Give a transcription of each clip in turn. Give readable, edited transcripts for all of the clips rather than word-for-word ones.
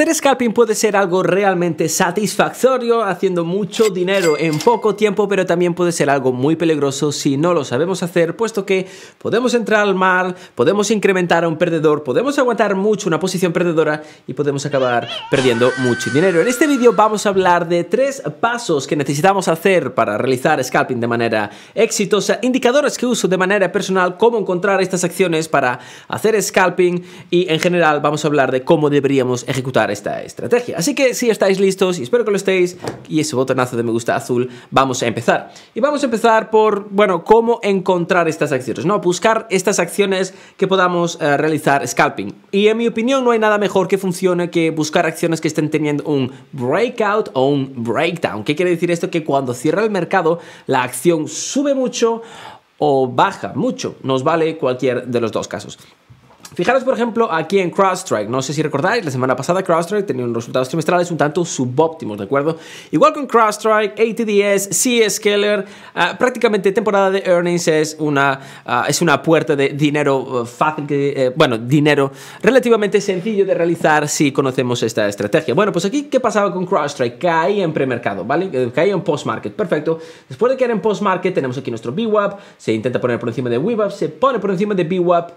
Hacer scalping puede ser algo realmente satisfactorio, haciendo mucho dinero en poco tiempo, pero también puede ser algo muy peligroso si no lo sabemos hacer, puesto que podemos entrar al mal, podemos incrementar a un perdedor, podemos aguantar mucho una posición perdedora y podemos acabar perdiendo mucho dinero. En este vídeo vamos a hablar de 3 pasos que necesitamos hacer para realizar scalping de manera exitosa, indicadores que uso de manera personal, cómo encontrar estas acciones para hacer scalping y en general vamos a hablar de cómo deberíamos ejecutar esta estrategia. Así que si estáis listos, y espero que lo estéis, y ese botonazo de me gusta azul, vamos a empezar. Y vamos a empezar por, bueno, cómo encontrar estas acciones, ¿no? Buscar estas acciones que podamos realizar scalping. Y en mi opinión no hay nada mejor que funcione que buscar acciones que estén teniendo un breakout o un breakdown. ¿Qué quiere decir esto? Que cuando cierra el mercado, la acción sube mucho o baja mucho. Nos vale cualquier de los dos casos. Fijaros, por ejemplo, aquí en CrowdStrike. No sé si recordáis, la semana pasada CrowdStrike tenía unos resultados trimestrales un tanto subóptimos, ¿de acuerdo? Igual con CrowdStrike, ATDS, CSKiller, prácticamente temporada de earnings es una puerta de dinero fácil, dinero relativamente sencillo de realizar si conocemos esta estrategia. Bueno, pues aquí, ¿qué pasaba con CrowdStrike? Caía en premercado, ¿vale? Caía en post-market, perfecto. Después de caer en post-market tenemos aquí nuestro BWAP, se intenta poner por encima de Webull, se pone por encima de BWAP,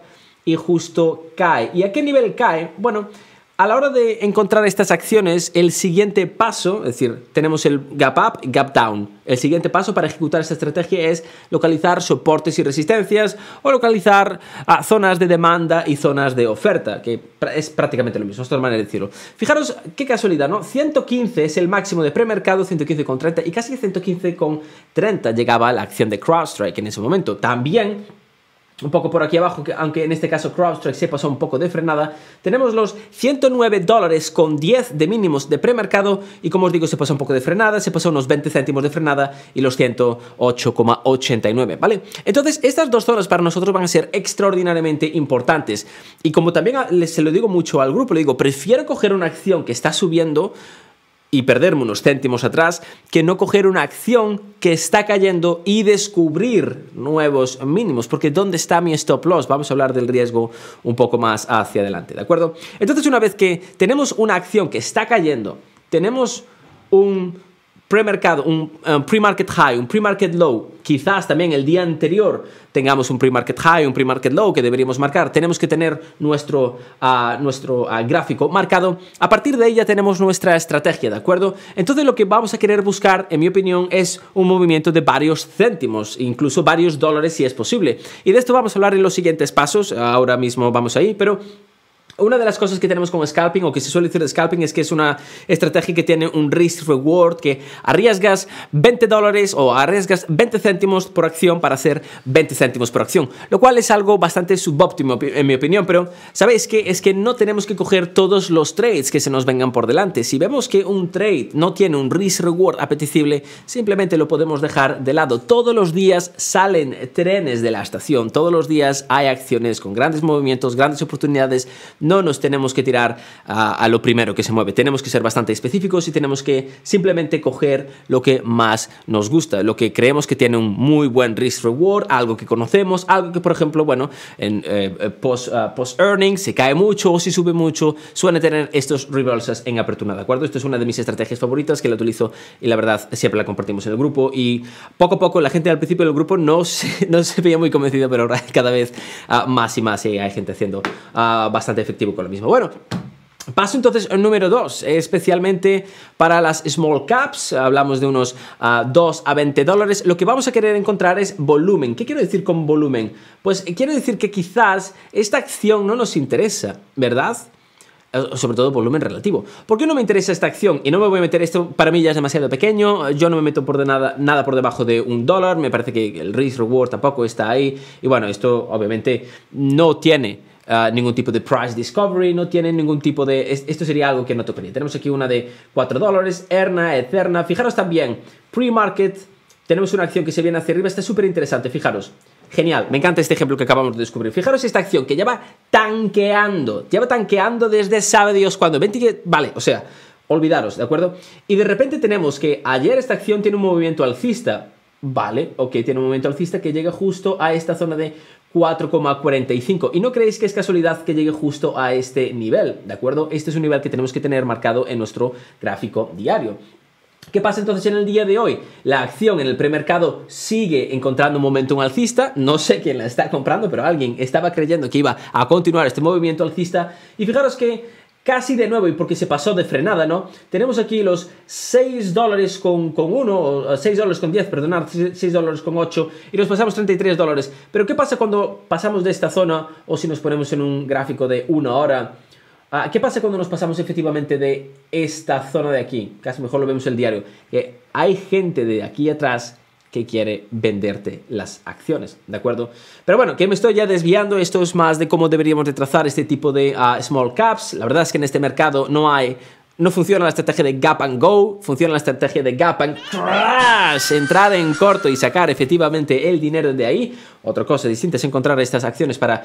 y justo cae. ¿Y a qué nivel cae? Bueno, a la hora de encontrar estas acciones, el siguiente paso, es decir, tenemos el gap up, gap down. El siguiente paso para ejecutar esta estrategia es localizar soportes y resistencias o localizar zonas de demanda y zonas de oferta, que es prácticamente lo mismo, es otra manera de decirlo. Fijaros qué casualidad, ¿no? 115 es el máximo de premercado, 115,30 y casi 115,30 llegaba la acción de CrowdStrike en ese momento. También un poco por aquí abajo, aunque en este caso CrowdStrike se pasó un poco de frenada, tenemos los $109 con 10 de mínimos de premercado y como os digo se pasó un poco de frenada, se pasó unos 20 céntimos de frenada y los 108,89, ¿vale? Entonces estas dos zonas para nosotros van a ser extraordinariamente importantes y como también se lo digo mucho al grupo, le digo, prefiero coger una acción que está subiendo y perderme unos céntimos atrás, que no coger una acción que está cayendo y descubrir nuevos mínimos, porque ¿dónde está mi stop loss? Vamos a hablar del riesgo un poco más hacia adelante, ¿de acuerdo? Entonces, una vez que tenemos una acción que está cayendo, tenemos un premercado, un pre-market high, un pre-market low, quizás también el día anterior tengamos un pre-market high, un pre-market low que deberíamos marcar, tenemos que tener nuestro gráfico marcado, a partir de ahí ya tenemos nuestra estrategia, ¿de acuerdo? Entonces lo que vamos a querer buscar, en mi opinión, es un movimiento de varios céntimos, incluso varios dólares si es posible, y de esto vamos a hablar en los siguientes pasos, ahora mismo vamos ahí, pero una de las cosas que tenemos con scalping o que se suele decir de scalping es que es una estrategia que tiene un risk-reward, que arriesgas $20 o arriesgas 20 céntimos por acción para hacer 20 céntimos por acción, lo cual es algo bastante subóptimo en mi opinión, pero ¿sabéis qué? Es que no tenemos que coger todos los trades que se nos vengan por delante. Si vemos que un trade no tiene un risk-reward apetecible, simplemente lo podemos dejar de lado. Todos los días salen trenes de la estación, todos los días hay acciones con grandes movimientos, grandes oportunidades. No nos tenemos que tirar a lo primero que se mueve. Tenemos que ser bastante específicos y tenemos que simplemente coger lo que más nos gusta, lo que creemos que tiene un muy buen risk-reward, algo que conocemos, algo que, por ejemplo, bueno, en post-earnings se cae mucho o si sube mucho, suele tener estos reversals en apertura, ¿de acuerdo? Esto es una de mis estrategias favoritas que la utilizo y la verdad siempre la compartimos en el grupo y poco a poco la gente al principio del grupo no se veía muy convencida, pero ahora cada vez más y más hay gente haciendo bastante efectivo con lo mismo. Bueno, paso entonces al número 2, especialmente para las small caps, hablamos de unos $2 a $20, lo que vamos a querer encontrar es volumen. ¿Qué quiero decir con volumen? Pues quiero decir que quizás esta acción no nos interesa, ¿verdad? Sobre todo volumen relativo. ¿Por qué no me interesa esta acción? Y no me voy a meter esto, para mí ya es demasiado pequeño, yo no me meto por de nada por debajo de $1, me parece que el risk-reward tampoco está ahí, y bueno, esto obviamente no tiene ningún tipo de price discovery, no tienen ningún tipo de... Esto sería algo que no tocaría. Tenemos aquí una de $4, Erna, Eterna. Fijaros también, pre-market, tenemos una acción que se viene hacia arriba, está súper interesante, fijaros. Genial, me encanta este ejemplo que acabamos de descubrir. Fijaros esta acción que lleva tanqueando desde sabe Dios cuándo. Vale, o sea, olvidaros, ¿de acuerdo? Y de repente tenemos que ayer esta acción tiene un movimiento alcista. Vale, ok, tiene un movimiento alcista que llega justo a esta zona de 4,45. Y no creéis que es casualidad que llegue justo a este nivel, ¿de acuerdo? Este es un nivel que tenemos que tener marcado en nuestro gráfico diario. ¿Qué pasa entonces en el día de hoy? La acción en el premercado sigue encontrando un momentum alcista, no sé quién la está comprando, pero alguien estaba creyendo que iba a continuar este movimiento alcista, y fijaros que casi de nuevo, y porque se pasó de frenada, ¿no? Tenemos aquí los $6 con 8 y nos pasamos $33. Pero ¿qué pasa cuando pasamos de esta zona, o si nos ponemos en un gráfico de una hora? ¿Qué pasa cuando nos pasamos efectivamente de esta zona de aquí? Casi mejor lo vemos en el diario. Que hay gente de aquí atrás que quiere venderte las acciones, ¿de acuerdo? Pero bueno, que me estoy ya desviando. Esto es más de cómo deberíamos de trazar este tipo de small caps. La verdad es que en este mercado no funciona la estrategia de gap and go, funciona la estrategia de gap and crash, entrar en corto y sacar efectivamente el dinero de ahí. Otra cosa distinta es encontrar estas acciones para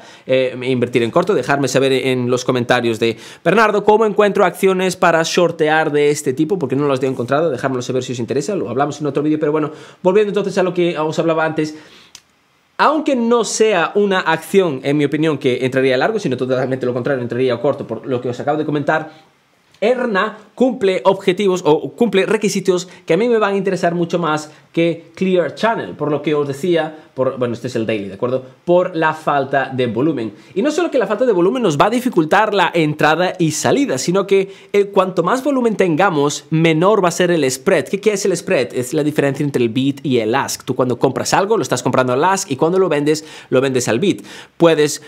invertir en corto. Dejarme saber en los comentarios de Bernardo cómo encuentro acciones para shortear de este tipo, porque no las he encontrado. Dejármelo saber si os interesa, lo hablamos en otro vídeo. Pero bueno, volviendo entonces a lo que os hablaba antes, aunque no sea una acción, en mi opinión, que entraría a largo, sino totalmente lo contrario, entraría a corto, por lo que os acabo de comentar, Erna cumple objetivos o cumple requisitos que a mí me van a interesar mucho más que Clear Channel, por lo que os decía, bueno, este es el daily, ¿de acuerdo? Por la falta de volumen. Y no solo que la falta de volumen nos va a dificultar la entrada y salida, sino que cuanto más volumen tengamos, menor va a ser el spread. ¿Qué es el spread? Es la diferencia entre el bid y el ask. Tú cuando compras algo, lo estás comprando al ask, y cuando lo vendes al bid. Puedes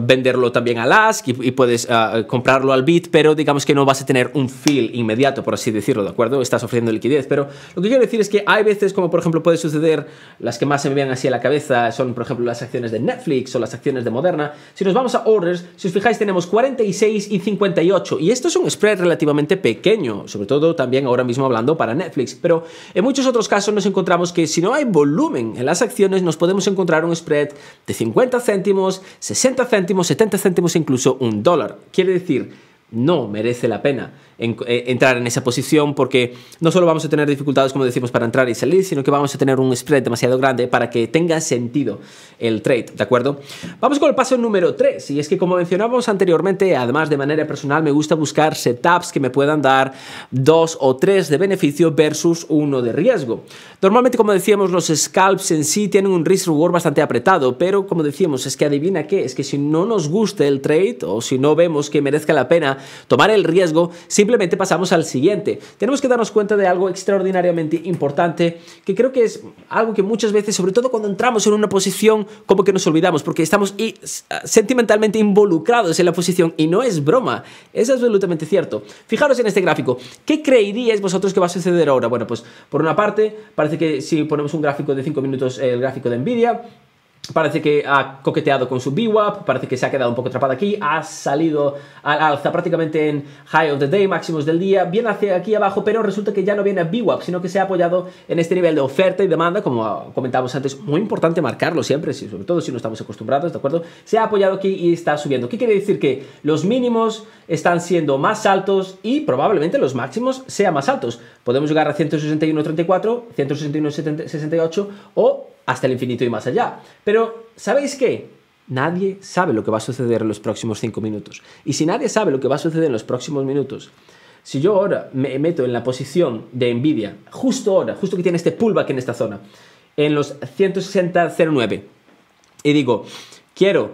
venderlo también al ask y puedes comprarlo al bid, pero digamos que no vas a tener un fill inmediato, por así decirlo, ¿de acuerdo? Estás ofreciendo liquidez. Pero lo que quiero decir es que hay veces, como por ejemplo puede suceder, las que más se me vienen así a la cabeza son por ejemplo las acciones de Netflix o las acciones de Moderna. Si nos vamos a orders, si os fijáis, tenemos 46 y 58, y esto es un spread relativamente pequeño, sobre todo también ahora mismo hablando para Netflix. Pero en muchos otros casos nos encontramos que si no hay volumen en las acciones, nos podemos encontrar un spread de 50 céntimos, 60 céntimos, 70 céntimos, incluso $1. Quiere decir, no merece la pena entrar en esa posición, porque no solo vamos a tener dificultades, como decimos, para entrar y salir, sino que vamos a tener un spread demasiado grande para que tenga sentido el trade, ¿de acuerdo? Vamos con el paso número 3, y es que, como mencionábamos anteriormente, además de manera personal me gusta buscar setups que me puedan dar 2 o 3 de beneficio versus 1 de riesgo. Normalmente, como decíamos, los scalps en sí tienen un risk reward bastante apretado, pero como decíamos, es que adivina qué, es que si no nos gusta el trade o si no vemos que merezca la pena tomar el riesgo, simplemente pasamos al siguiente. Tenemos que darnos cuenta de algo extraordinariamente importante, que creo que es algo que muchas veces, sobre todo cuando entramos en una posición, como que nos olvidamos, porque estamos sentimentalmente involucrados en la posición, y no es broma, es absolutamente cierto. Fijaros en este gráfico. ¿Qué creeríais vosotros que va a suceder ahora? Bueno, pues por una parte, parece que si ponemos un gráfico de 5 minutos, el gráfico de Nvidia, parece que ha coqueteado con su BWAP, parece que se ha quedado un poco atrapada aquí, ha salido al alza prácticamente en high of the day, máximos del día, viene hacia aquí abajo, pero resulta que ya no viene a BWAP, sino que se ha apoyado en este nivel de oferta y demanda, como comentábamos antes, muy importante marcarlo siempre, sobre todo si no estamos acostumbrados, ¿de acuerdo? Se ha apoyado aquí y está subiendo. ¿Qué quiere decir? Que los mínimos están siendo más altos y probablemente los máximos sean más altos. Podemos llegar a 161.34, 161.68 o hasta el infinito y más allá. Pero, ¿sabéis qué? Nadie sabe lo que va a suceder en los próximos 5 minutos. Y si nadie sabe lo que va a suceder en los próximos minutos, si yo ahora me meto en la posición de Nvidia, justo ahora, justo que tiene este pullback en esta zona, en los 160.09, y digo, quiero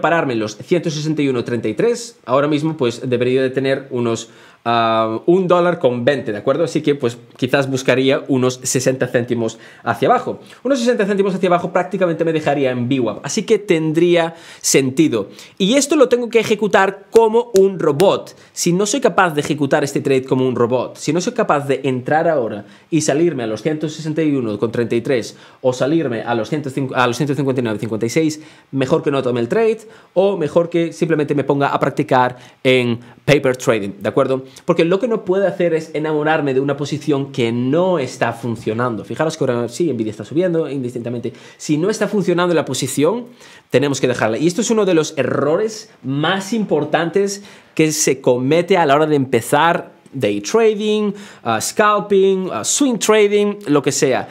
pararme en los 161.33, ahora mismo pues debería de tener unos $1,20, ¿de acuerdo? Así que pues quizás buscaría unos 60 céntimos hacia abajo. Unos 60 céntimos hacia abajo prácticamente me dejaría en VWAP, así que tendría sentido. Y esto lo tengo que ejecutar como un robot. Si no soy capaz de ejecutar este trade como un robot, si no soy capaz de entrar ahora y salirme a los 161.33 o salirme a los 159.56, mejor que no tome el trade, o mejor que simplemente me ponga a practicar en paper trading, ¿de acuerdo? Porque lo que no puedo hacer es enamorarme de una posición que no está funcionando. Fijaros que ahora sí, Nvidia está subiendo indistintamente. Si no está funcionando la posición, tenemos que dejarla. Y esto es uno de los errores más importantes que se comete a la hora de empezar day trading, scalping, swing trading, lo que sea.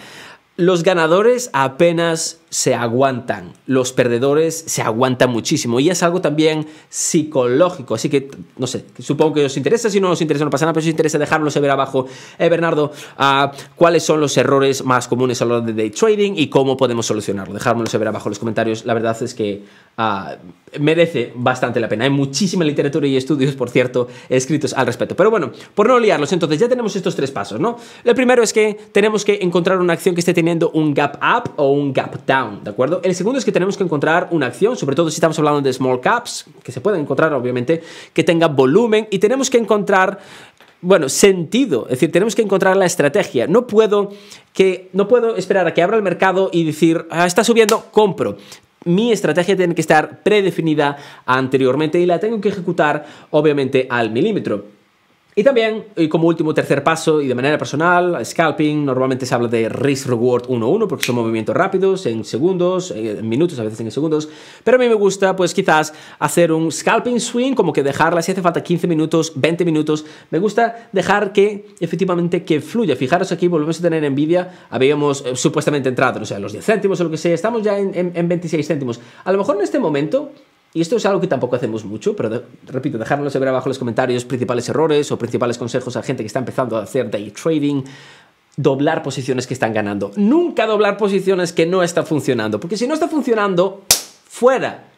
Los ganadores apenas se aguantan, los perdedores se aguantan muchísimo y es algo también psicológico, así que no sé, supongo que os interesa, si no os interesa no pasa nada, pero si os interesa dejármelo saber abajo. Bernardo, ¿cuáles son los errores más comunes a la hora de day trading y cómo podemos solucionarlo? Dejármelo saber abajo en los comentarios, la verdad es que merece bastante la pena, hay muchísima literatura y estudios, por cierto, escritos al respecto, pero bueno, por no liarlos, entonces ya tenemos estos tres pasos, ¿no? El primero es que tenemos que encontrar una acción que esté teniendo un gap up o un gap down, ¿de acuerdo? El segundo es que tenemos que encontrar una acción, sobre todo si estamos hablando de small caps, que se pueden encontrar obviamente, que tenga volumen, y tenemos que encontrar, bueno, sentido, es decir, tenemos que encontrar la estrategia. No puedo esperar a que abra el mercado y decir, está subiendo, compro. Mi estrategia tiene que estar predefinida anteriormente y la tengo que ejecutar obviamente al milímetro. Y también, y como último, tercer paso, y de manera personal, scalping, normalmente se habla de risk-reward 1-1 porque son movimientos rápidos, en segundos, en minutos, a veces en segundos, pero a mí me gusta, pues quizás, hacer un scalping swing, como que dejarla, si hace falta 15 minutos, 20 minutos, me gusta dejar que, efectivamente, que fluya. Fijaros aquí, volvemos a tener Nvidia, habíamos supuestamente entrado, no sé, a los 10 céntimos o lo que sea, estamos ya en 26 céntimos. A lo mejor en este momento... Y esto es algo que tampoco hacemos mucho, pero repito, dejárnoslo saber abajo en los comentarios principales errores o principales consejos a gente que está empezando a hacer day trading. Doblar posiciones que están ganando. Nunca doblar posiciones que no están funcionando, porque si no está funcionando, fuera.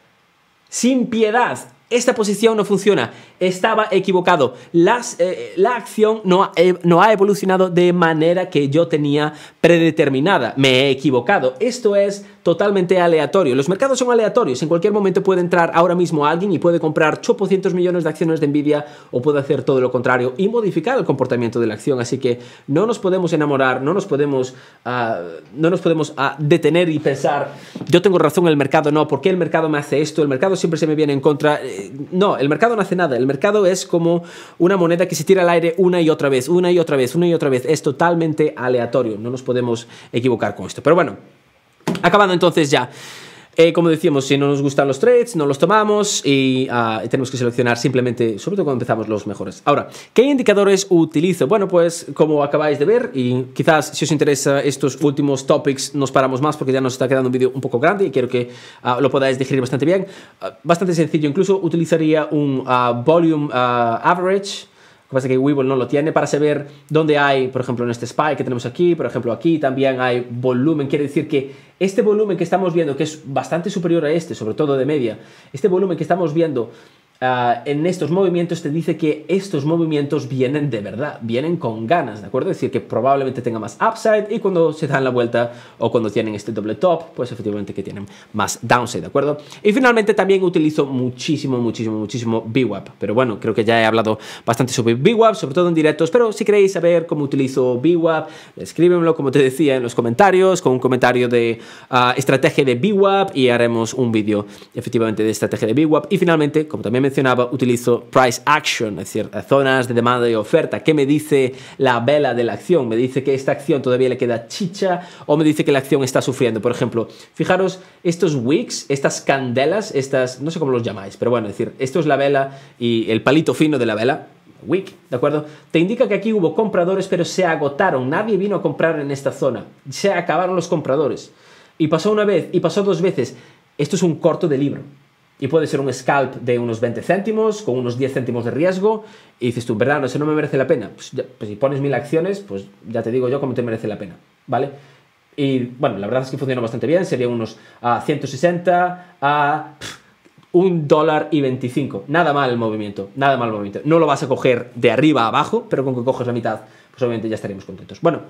Sin piedad. Esta posición no funciona, estaba equivocado, la acción no ha evolucionado de manera que yo tenía predeterminada, me he equivocado, esto es totalmente aleatorio, los mercados son aleatorios, en cualquier momento puede entrar ahora mismo alguien y puede comprar 800 millones de acciones de Nvidia o puede hacer todo lo contrario y modificar el comportamiento de la acción, así que no nos podemos enamorar, no nos podemos detener y pensar, yo tengo razón, el mercado no, ¿por qué el mercado me hace esto? El mercado siempre se me viene en contra. No, el mercado no hace nada, el mercado es como una moneda que se tira al aire una y otra vez, una y otra vez, una y otra vez, es totalmente aleatorio, no nos podemos equivocar con esto, pero bueno, acabando entonces ya. Como decíamos, si no nos gustan los trades, no los tomamos y tenemos que seleccionar simplemente, sobre todo cuando empezamos, los mejores. Ahora, ¿qué indicadores utilizo? Bueno, pues como acabáis de ver, y quizás si os interesa estos últimos topics nos paramos más porque ya nos está quedando un vídeo un poco grande y quiero que lo podáis digerir bastante bien. Bastante sencillo, incluso utilizaría un volume average. Lo que pasa es que Webull no lo tiene, para saber dónde hay, por ejemplo, en este spike que tenemos aquí, por ejemplo, aquí también hay volumen. Quiere decir que este volumen que estamos viendo, que es bastante superior a este, sobre todo de media, este volumen que estamos viendo en estos movimientos te dice que estos movimientos vienen de verdad, vienen con ganas, ¿de acuerdo? Es decir, que probablemente tenga más upside y cuando se dan la vuelta o cuando tienen este doble top, pues efectivamente que tienen más downside, ¿de acuerdo? Y finalmente también utilizo muchísimo VWAP, pero bueno, creo que ya he hablado bastante sobre VWAP, sobre todo en directos, pero si queréis saber cómo utilizo VWAP, escríbemelo, como te decía, en los comentarios, con un comentario de estrategia de VWAP y haremos un vídeo efectivamente de estrategia de VWAP. Y finalmente, como también me mencionaba, utilizo price action, es decir, zonas de demanda y oferta. ¿Qué me dice la vela de la acción? Me dice que esta acción todavía le queda chicha o me dice que la acción está sufriendo. Por ejemplo, fijaros, estos wicks, estas candelas, estas, no sé cómo los llamáis, pero bueno, es decir, esto es la vela y el palito fino de la vela, wick, ¿de acuerdo? Te indica que aquí hubo compradores, pero se agotaron. Nadie vino a comprar en esta zona. Se acabaron los compradores. Y pasó una vez, y pasó dos veces. Esto es un corto de libro. Y puede ser un scalp de unos 20 céntimos, con unos 10 céntimos de riesgo, y dices tú, ¿verdad? No, eso no me merece la pena. Pues si pones 1000 acciones, pues ya te digo yo cómo te merece la pena, ¿vale? Y bueno, la verdad es que funciona bastante bien, serían unos 160 a $1.25. Nada mal el movimiento, nada mal el movimiento. No lo vas a coger de arriba a abajo, pero con que coges la mitad, pues obviamente ya estaremos contentos. Bueno,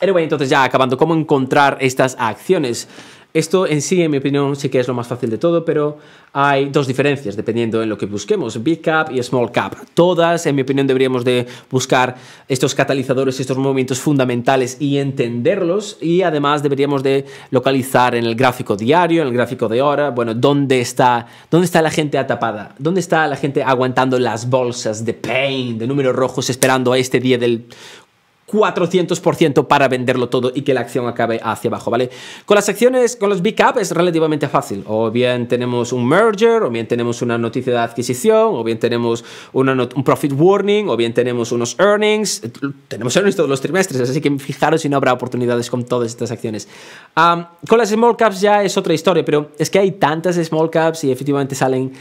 anyway, entonces ya acabando, ¿cómo encontrar estas acciones? Esto en sí, en mi opinión, sí que es lo más fácil de todo, pero hay dos diferencias dependiendo en lo que busquemos, Big Cap y Small Cap. Todas, en mi opinión, deberíamos de buscar estos catalizadores, estos movimientos fundamentales y entenderlos, y además deberíamos de localizar en el gráfico diario, en el gráfico de hora, bueno, dónde está la gente atapada, dónde está la gente aguantando las bolsas de pain, de números rojos, esperando a este día del 400% para venderlo todo y que la acción acabe hacia abajo, ¿vale? Con las acciones, con los big cap es relativamente fácil. O bien tenemos un merger, o bien tenemos una noticia de adquisición, o bien tenemos un profit warning, o bien tenemos unos earnings. Tenemos earnings todos los trimestres, así que fijaros si no habrá oportunidades con todas estas acciones. Con las small caps ya es otra historia, pero es que hay tantas small caps y efectivamente salen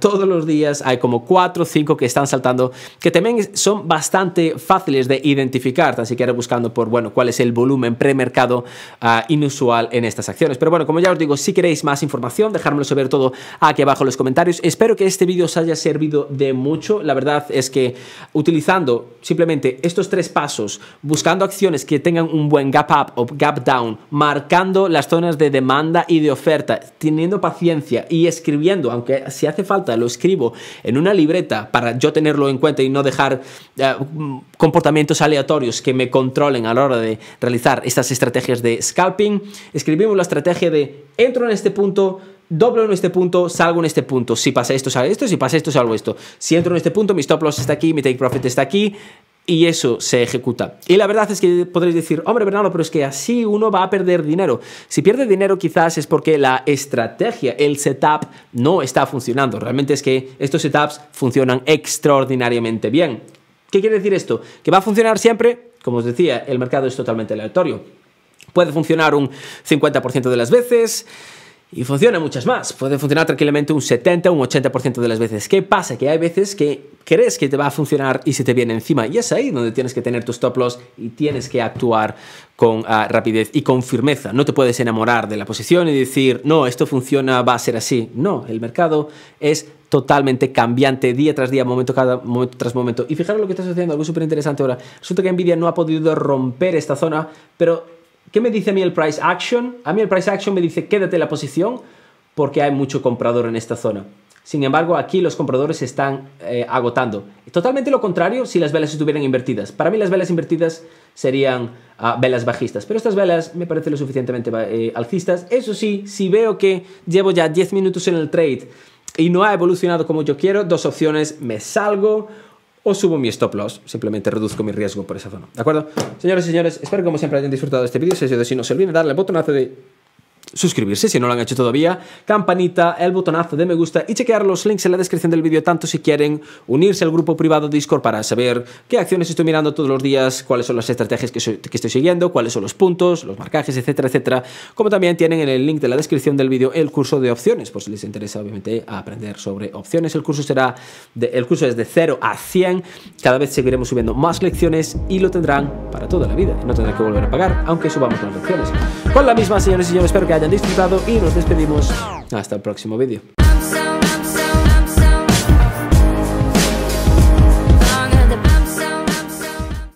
todos los días. Hay como 4 o 5 que están saltando, que también son bastante fáciles de identificar. Así que ahora buscando por, bueno, cuál es el volumen premercado inusual en estas acciones. Pero bueno, como ya os digo, si queréis más información, dejármelo saber todo aquí abajo en los comentarios. Espero que este vídeo os haya servido de mucho. La verdad es que utilizando simplemente estos 3 pasos, buscando acciones que tengan un buen gap up o gap down, marcando las zonas de demanda y de oferta, teniendo paciencia y escribiendo, aunque si hace falta lo escribo en una libreta para yo tenerlo en cuenta y no dejar comportamientos aleatorios que me controlen a la hora de realizar estas estrategias de scalping. Escribimos la estrategia de entro en este punto, doblo en este punto, salgo en este punto, si pasa esto salgo esto, si pasa esto salgo esto, si entro en este punto mi stop loss está aquí, mi take profit está aquí, y eso se ejecuta. Y la verdad es que podréis decir, hombre Bernardo, pero es que así uno va a perder dinero. Si pierde dinero quizás es porque la estrategia, el setup no está funcionando. Realmente es que estos setups funcionan extraordinariamente bien. ¿Qué quiere decir esto? Que va a funcionar siempre. Como os decía, el mercado es totalmente aleatorio. Puede funcionar un 50% de las veces y funciona muchas más. Puede funcionar tranquilamente un 70, un 80% de las veces. ¿Qué pasa? Que hay veces que crees que te va a funcionar y se te viene encima. Y es ahí donde tienes que tener tus stop loss y tienes que actuar con rapidez y con firmeza. No te puedes enamorar de la posición y decir, no, esto funciona, va a ser así. No, el mercado es totalmente cambiante día tras día, momento tras momento. Y fijaros lo que está sucediendo, algo súper interesante ahora. Resulta que Nvidia no ha podido romper esta zona, pero ¿qué me dice a mí el price action? A mí el price action me dice quédate en la posición porque hay mucho comprador en esta zona. Sin embargo, aquí los compradores se están agotando. Totalmente lo contrario si las velas estuvieran invertidas. Para mí las velas invertidas serían velas bajistas. Pero estas velas me parecen lo suficientemente alcistas. Eso sí, si veo que llevo ya 10 minutos en el trade y no ha evolucionado como yo quiero, 2 opciones: me salgo o subo mi stop loss, simplemente reduzco mi riesgo por esa zona, ¿de acuerdo? Señores y señores, espero que como siempre hayan disfrutado de este vídeo. Si ha sido así, no se olviden darle al botonazo de suscribirse si no lo han hecho todavía, campanita, el botonazo de me gusta y chequear los links en la descripción del vídeo, tanto si quieren unirse al grupo privado Discord para saber qué acciones estoy mirando todos los días, cuáles son las estrategias que estoy siguiendo, cuáles son los puntos, los marcajes, etcétera, etcétera, como también tienen en el link de la descripción del vídeo el curso de opciones, por si les interesa obviamente aprender sobre opciones. El curso es de 0 a 100, cada vez seguiremos subiendo más lecciones y lo tendrán para toda la vida, no tendrán que volver a pagar, aunque subamos las lecciones. Con la misma, señores y señores, espero que hayan disfrutado y nos despedimos hasta el próximo vídeo.